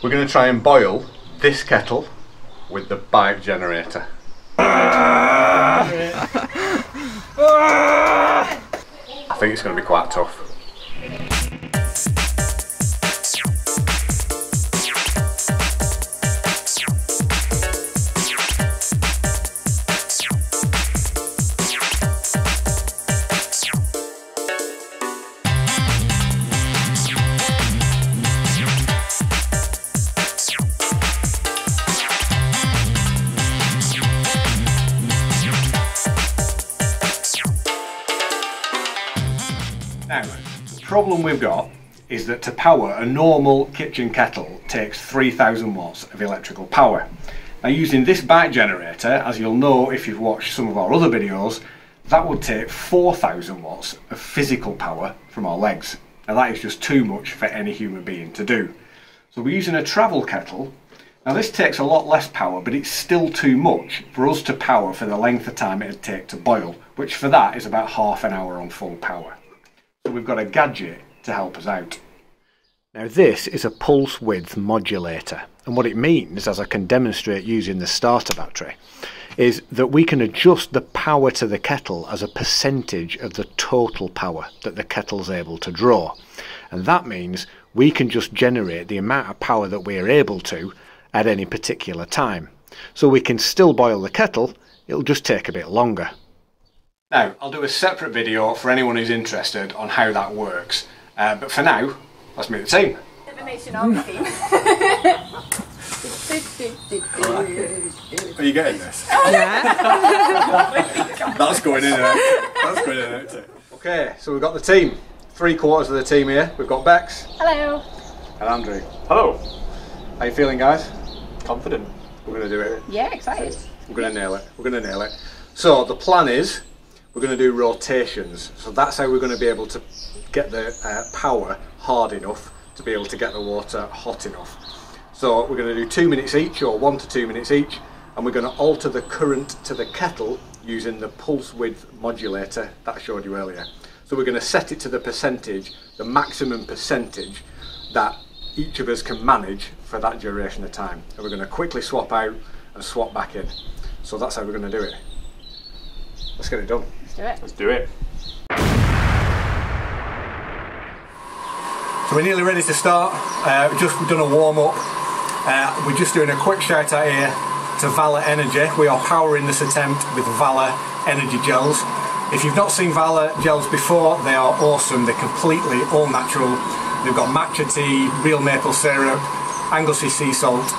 We're going to try and boil this kettle with the bike generator. I think it's going to be quite tough. Now, the problem we've got is that to power a normal kitchen kettle takes 3000 watts of electrical power. Now, using this bike generator, as you'll know if you've watched some of our other videos, that would take 4000 watts of physical power from our legs. Now, that is just too much for any human being to do. So we're using a travel kettle. Now, this takes a lot less power, but it's still too much for us to power for the length of time it'd take to boil, which for that is about half an hour on full power. So we've got a gadget to help us out. Now, this is a pulse width modulator, and what it means, as I can demonstrate using the starter battery, is that we can adjust the power to the kettle as a percentage of the total power that the kettle's able to draw, and that means we can just generate the amount of power that we're able to at any particular time. So we can still boil the kettle, it'll just take a bit longer. Now, I'll do a separate video for anyone who's interested on how that works, but for now, let's meet the team. Are you getting this? Yeah. That's going in and out. That's going in and out. Okay, so we've got the team. 3 quarters of the team here. We've got Bex. Hello. And Andrew. Hello. How you feeling, guys? Confident. We're going to do it. Yeah, excited. We're going to nail it. We're going to nail it. So the plan is, we're going to do rotations, so that's how we're going to be able to get the power hard enough to be able to get the water hot enough. So we're going to do 2 minutes each, or 1 to 2 minutes each, and we're going to alter the current to the kettle using the pulse width modulator that I showed you earlier. So we're going to set it to the percentage, the maximum percentage that each of us can manage for that duration of time. And we're going to quickly swap out and swap back in. So that's how we're going to do it. Let's get it done. Let's do it. Let's do it. So we're nearly ready to start. We've just done a warm up. We're just doing a quick shout out here to Vala Energy. We are powering this attempt with Vala Energy gels. If you've not seen Vala gels before, they are awesome. They're completely all natural. They've got matcha tea, real maple syrup, Anglesey sea salt,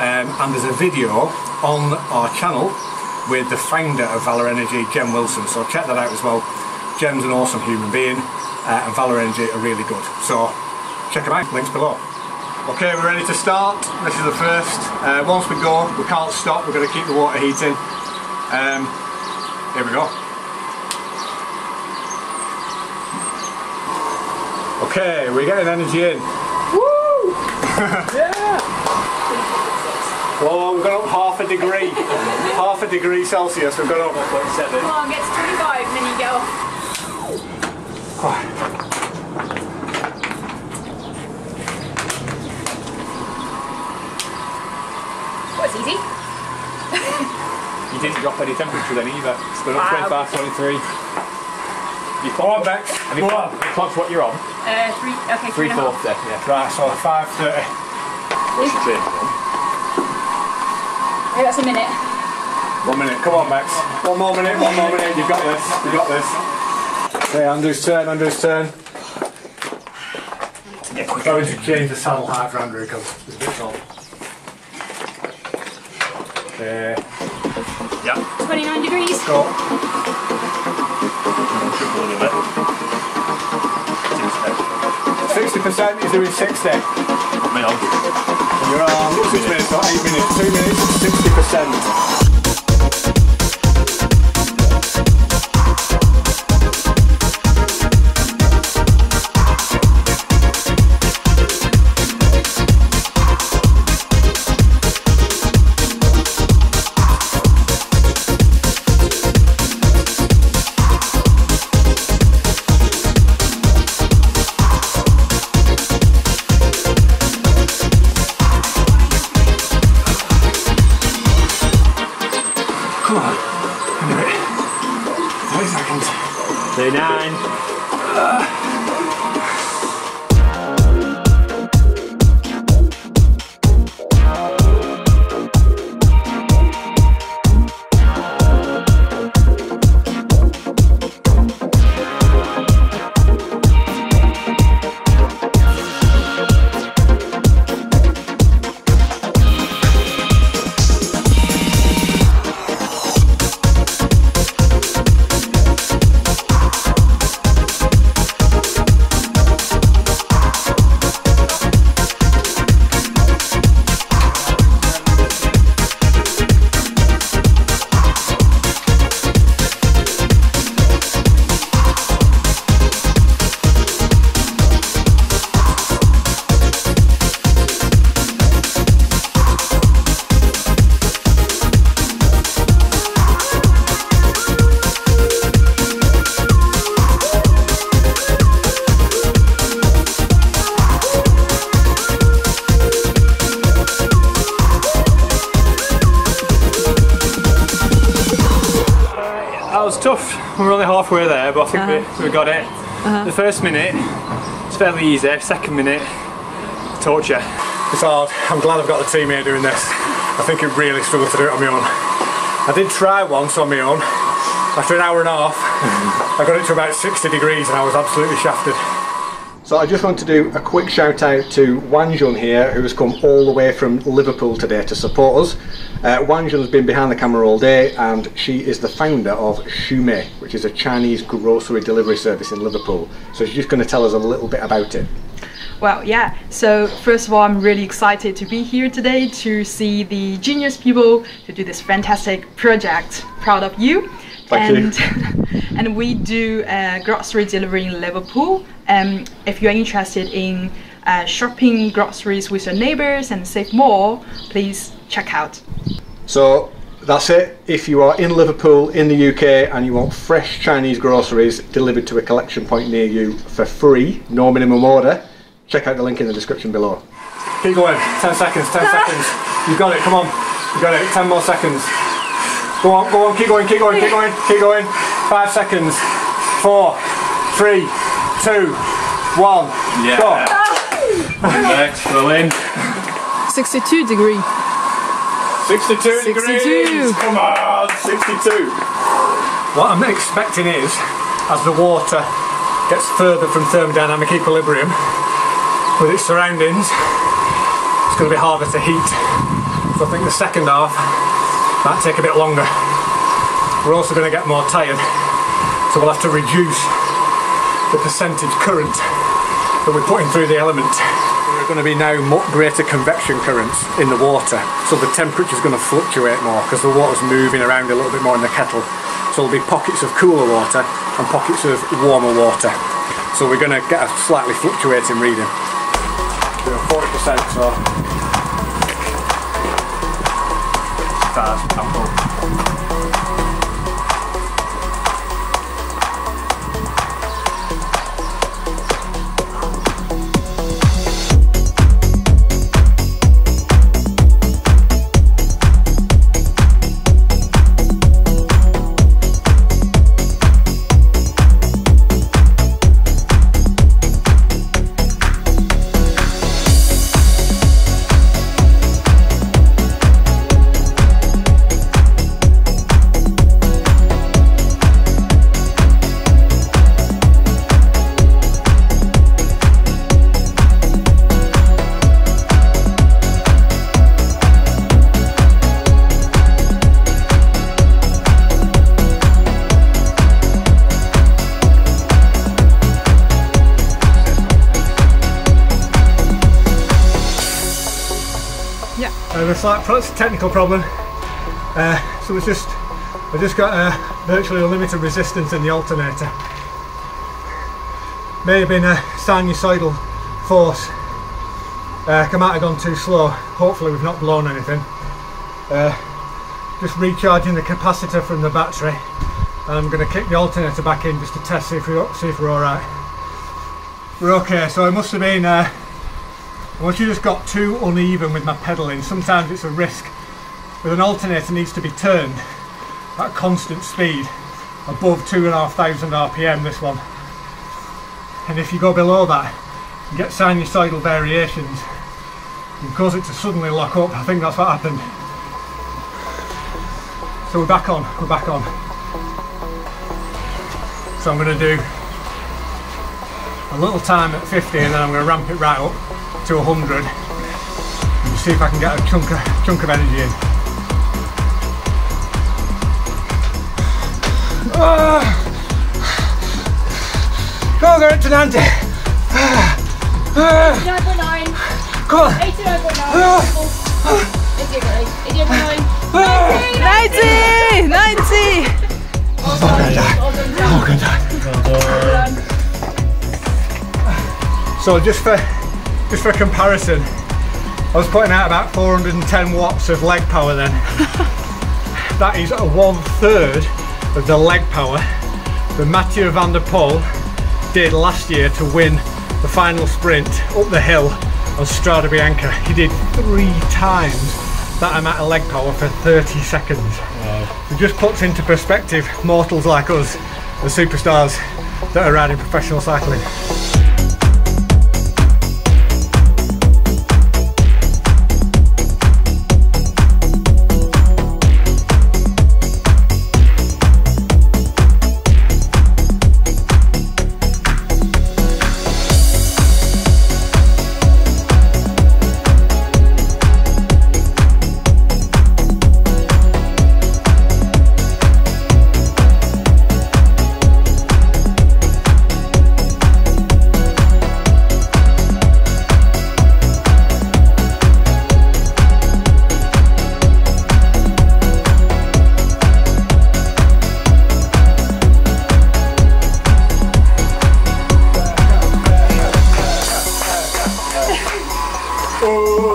and there's a video on our channel with the founder of Vala Energy, Gem Wilson, so check that out as well. Gem's an awesome human being, and Vala Energy are really good, so check them out, links below. Okay, we're ready to start. This is the first. Once we go, we can't stop, we're going to keep the water heating. Here we go. Okay, we're getting energy in. Woo! Yeah! Oh, we've gone up half a degree Celsius, we've gone up. 1.7. Come on, get to 25 and then you get off. Well, it's easy. You didn't drop any temperature then either. It's gone up 25, 23. You clocked, Bex. Have you clocked what you're on? 3, okay, 3.40, yeah. Right, so 5.30. What's the change? That's a minute. 1 minute. Come on, Max. 1 more minute. 1 more minute. You've got this. You've got this. Okay, Andrew's turn. Andrew's turn. Yeah, quick. Going to change the saddle height for Andrew because it's a bit tall. Okay. Yeah. 29 degrees. Let's go. Triple a bit. 60% is doing 60. I'm in. You're on 6 minutes, not 8 minutes, 2 minutes, 60%. Say nine. We're only halfway there, but I think we got it. The first minute, it's fairly easy. Second minute, torture. It's hard. I'm glad I've got the team here doing this. I think I really struggled to do it on my own. I did try once on my own. After an hour and a half, I got it to about 60 degrees and I was absolutely shafted. So I just want to do a quick shout out to Wan Jun here, who has come all the way from Liverpool today to support us. Wan Jun has been behind the camera all day, and she is the founder of Shumei, which is a Chinese grocery delivery service in Liverpool. So she's just going to tell us a little bit about it. Well, yeah, so first of all, I'm really excited to be here today to see the genius people to do this fantastic project. Proud of you. Thank you. And we do grocery delivery in Liverpool. If you're interested in shopping groceries with your neighbours and save more, please check out. So that's it. If you are in Liverpool in the UK and you want fresh Chinese groceries delivered to a collection point near you for free, no minimum order, check out the link in the description below. Keep going. 10 seconds, 10 seconds. You've got it, come on. You've got it. 10 more seconds. Go on, keep going, keep going, keep going, keep going. 5 seconds. 4, 3, 2, 1, yeah. Go. Excellent. 62 degrees. 62 degrees. Come on, 62. What I'm expecting is, as the water gets further from thermodynamic equilibrium with its surroundings, it's going to be harder to heat. So I think the second half might take a bit longer. We're also going to get more tired, so we'll have to reduce the percentage current that we're putting through the element. There are going to be now much greater convection currents in the water, so the temperature is going to fluctuate more because the water's moving around a little bit more in the kettle. So there'll be pockets of cooler water and pockets of warmer water. So we're going to get a slightly fluctuating reading. We're at 40%, so stars, apple. That's a technical problem, so it's just, I just got virtually unlimited resistance in the alternator. May have been a sinusoidal force. I might have gone too slow. Hopefully we've not blown anything. Just recharging the capacitor from the battery, and I'm going to kick the alternator back in just to test, see if we're alright. We're okay, so I must have been once you just got too uneven with my pedalling. Sometimes it's a risk. With an alternator, it needs to be turned at constant speed. above 2,500 RPM, this one. And if you go below that, you get sinusoidal variations and cause it to suddenly lock up. I think that's what happened. So we're back on. So I'm going to do a little time at 50 and then I'm going to ramp it right up to 100 and see if I can get a chunk of energy in. Go, get it to 90. 89.9. Come on. 89.9. 90. I'm gonna die. So just for comparison, I was putting out about 410 watts of leg power then. That is 1/3 of the leg power that Mathieu van der Poel did last year to win the final sprint up the hill on Strade Bianche. He did 3 times that amount of leg power for 30 seconds. Wow. It just puts into perspective mortals like us, the superstars that are riding professional cycling.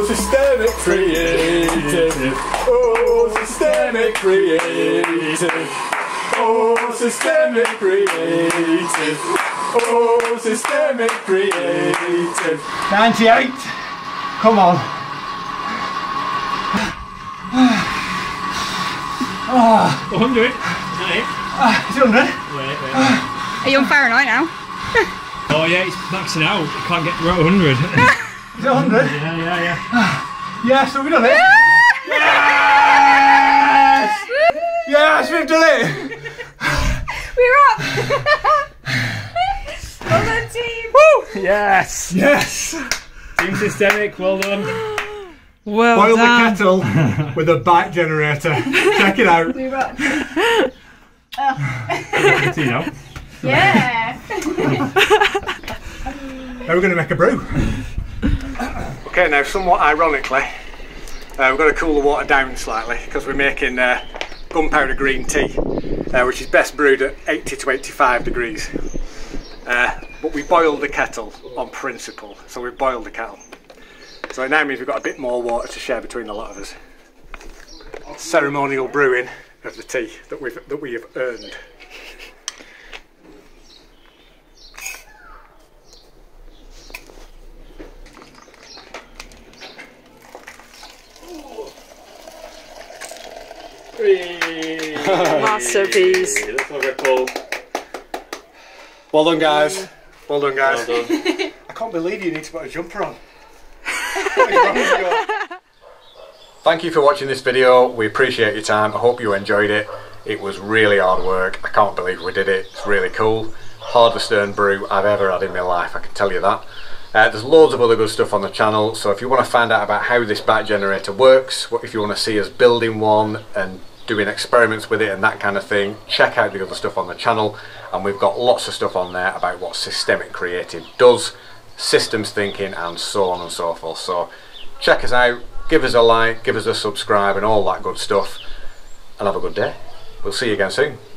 Systemic Creative. Oh, Systemic Creative. Oh, Systemic Creative. Oh, Systemic Creative. 98. Come on. Oh. 100. Is it 100? Wait. Are you on Fahrenheit now? Oh yeah, it's maxing out. I can't get right 100. Is it 100? Yeah. Yeah, so we've done it. Yes! Yes, we've done it. We're up. Well done, team. Woo! Yes. Yes. Team Systemic, well done. Well Boil done. Boil the kettle with a bike generator. Check it out. We're up. Oh. Yeah. Now we're going to make a brew. Okay, now somewhat ironically, we've got to cool the water down slightly because we're making gunpowder green tea, which is best brewed at 80 to 85 degrees. But we boiled the kettle on principle, so we boiled the kettle. So it now means we've got a bit more water to share between the lot of us. Ceremonial brewing of the tea that we have earned. Masterpiece. Well done, guys. Well done, guys. Well done. I can't believe you need to put a jumper on. Thank you for watching this video. We appreciate your time. I hope you enjoyed it. It was really hard work. I can't believe we did it. It's really cool. Hardest earned brew I've ever had in my life, I can tell you that. There's loads of other good stuff on the channel, so if you want to find out about how this bike generator works, if you want to see us building one and doing experiments with it and that kind of thing, check out the other stuff on the channel, and we've got lots of stuff on there about what Systemic Creative does, systems thinking and so on and so forth. So check us out, give us a like, give us a subscribe and all that good stuff, and have a good day. We'll see you again soon.